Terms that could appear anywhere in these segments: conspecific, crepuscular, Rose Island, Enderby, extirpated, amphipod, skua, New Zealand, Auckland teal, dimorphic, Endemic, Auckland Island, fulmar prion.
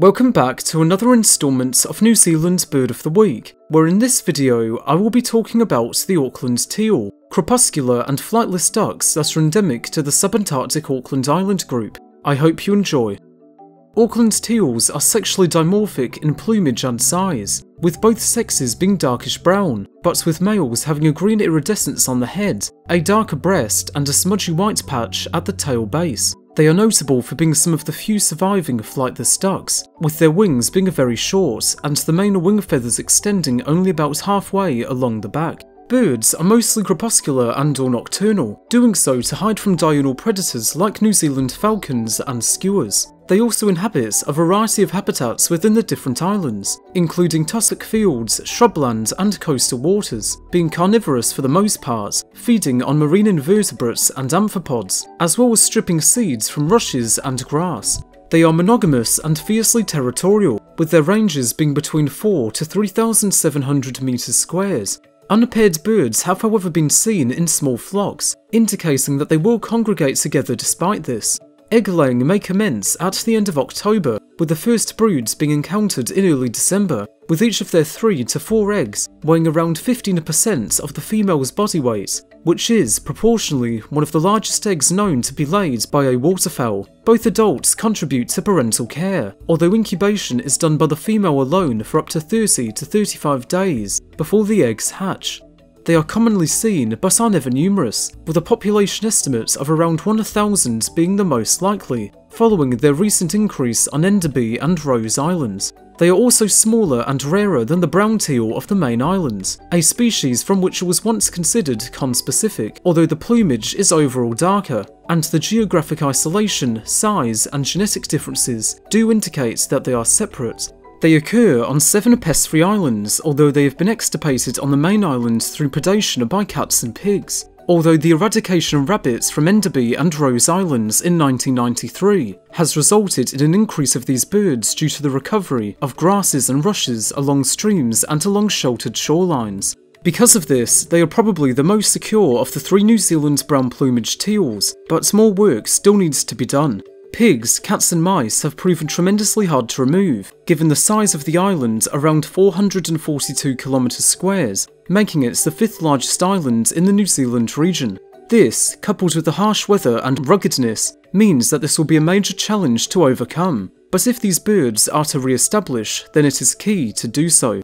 Welcome back to another instalment of New Zealand's Bird of the Week, where in this video I will be talking about the Auckland teal, crepuscular and flightless ducks that are endemic to the subantarctic Auckland Island group. I hope you enjoy. Auckland teals are sexually dimorphic in plumage and size, with both sexes being darkish brown, but with males having a green iridescence on the head, a darker breast and a smudgy white patch at the tail base. They are notable for being some of the few surviving flightless ducks, with their wings being very short and the main wing feathers extending only about halfway along the back. Birds are mostly crepuscular and/or nocturnal, doing so to hide from diurnal predators like New Zealand falcons and skuas. They also inhabit a variety of habitats within the different islands, including tussock fields, shrubland and coastal waters, being carnivorous for the most part, feeding on marine invertebrates and amphipods, as well as stripping seeds from rushes and grass. They are monogamous and fiercely territorial, with their ranges being between 4 to 3,700 meters squared. Unpaired birds have however been seen in small flocks, indicating that they will congregate together despite this. Egg-laying may commence at the end of October, with the first broods being encountered in early December, with each of their 3 to 4 eggs weighing around 15% of the female's body weight, which is, proportionally, one of the largest eggs known to be laid by a waterfowl. Both adults contribute to parental care, although incubation is done by the female alone for up to 30 to 35 days before the eggs hatch. They are commonly seen but are never numerous, with a population estimate of around 1,000 being the most likely, following their recent increase on Enderby and Rose Island. They are also smaller and rarer than the brown teal of the main island, a species from which it was once considered conspecific, although the plumage is overall darker, and the geographic isolation, size and genetic differences do indicate that they are separate. They occur on 7 pest-free islands, although they have been extirpated on the main island through predation by cats and pigs, although the eradication of rabbits from Enderby and Rose Islands in 1993 has resulted in an increase of these birds due to the recovery of grasses and rushes along streams and along sheltered shorelines. Because of this, they are probably the most secure of the 3 New Zealand brown-plumage teals, but more work still needs to be done. Pigs, cats and mice have proven tremendously hard to remove, given the size of the island around 442 kilometers squared, making it the 5th largest island in the New Zealand region. This, coupled with the harsh weather and ruggedness, means that this will be a major challenge to overcome, but if these birds are to re-establish, then it is key to do so.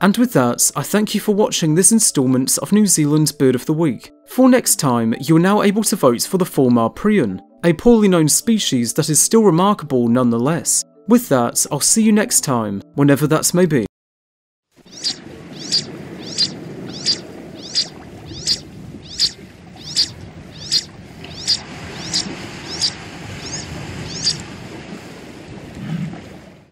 And with that, I thank you for watching this instalment of New Zealand's Bird of the Week. For next time, you are now able to vote for the Fulmar prion, a poorly known species that is still remarkable nonetheless. With that, I'll see you next time, whenever that may be.